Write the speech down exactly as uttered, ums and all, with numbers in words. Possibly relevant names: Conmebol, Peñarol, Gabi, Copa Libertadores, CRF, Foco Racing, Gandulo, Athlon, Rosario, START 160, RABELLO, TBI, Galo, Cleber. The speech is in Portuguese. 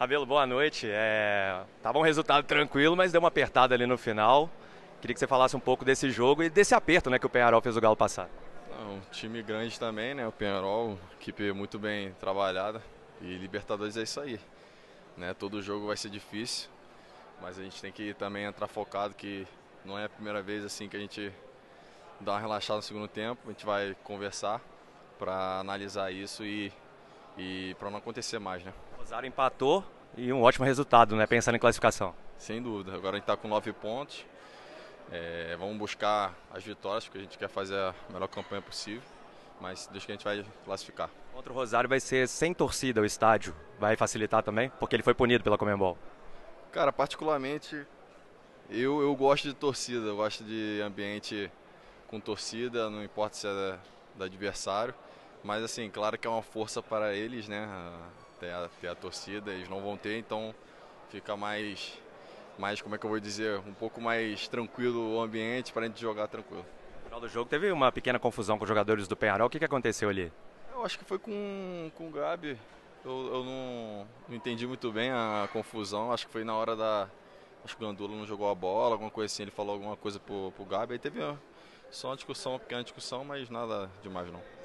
Rabelo, boa noite. É, tava um resultado tranquilo, mas deu uma apertada ali no final. Queria que você falasse um pouco desse jogo e desse aperto, né, que o Peñarol fez o Galo passar. Um time grande também, né, o Peñarol, equipe muito bem trabalhada, e Libertadores é isso aí, né, todo jogo vai ser difícil, mas a gente tem que também entrar focado, que não é a primeira vez assim que a gente dá uma relaxada no segundo tempo. A gente vai conversar para analisar isso e, e para não acontecer mais, né. Rosario empatou e um ótimo resultado, né? Pensando em classificação. Sem dúvida. Agora a gente está com nove pontos. É, vamos buscar as vitórias, porque a gente quer fazer a melhor campanha possível. Mas desde que a gente vai classificar. Contra o Rosario vai ser sem torcida o estádio. Vai facilitar também? Porque ele foi punido pela Conmebol. Cara, particularmente, eu, eu gosto de torcida. Eu gosto de ambiente com torcida, não importa se é do adversário. Mas, assim, claro que é uma força para eles, né? Até a, até a torcida, eles não vão ter, então fica mais, mais, como é que eu vou dizer, um pouco mais tranquilo o ambiente para a gente jogar tranquilo. No final do jogo teve uma pequena confusão com os jogadores do Peñarol, o que, que aconteceu ali? Eu acho que foi com, com o Gabi, eu, eu não, não entendi muito bem a confusão, acho que foi na hora da... Acho que o Gandulo não jogou a bola, alguma coisa assim, ele falou alguma coisa pro, pro Gabi, aí teve ó, só uma discussão, uma pequena discussão, mas nada demais não.